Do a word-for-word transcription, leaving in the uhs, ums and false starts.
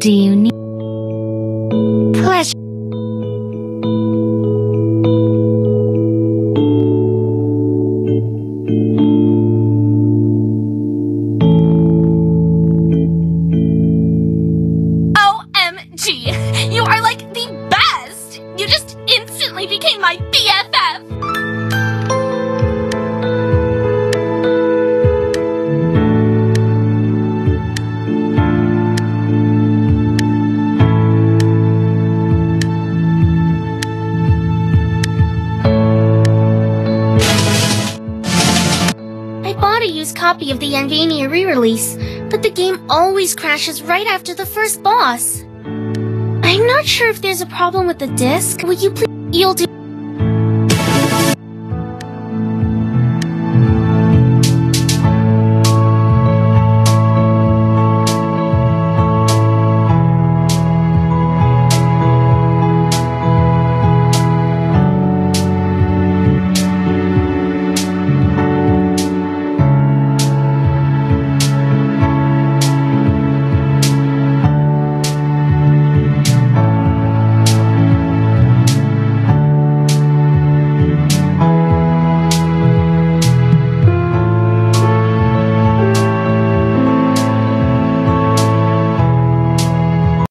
Do you need pleasure? O M G! You are like the best! You just instantly became my B F F! Copy of the Yanvania re-release, but the game always crashes right after the first boss. I'm not sure if there's a problem with the disc. Will you please... You'll do...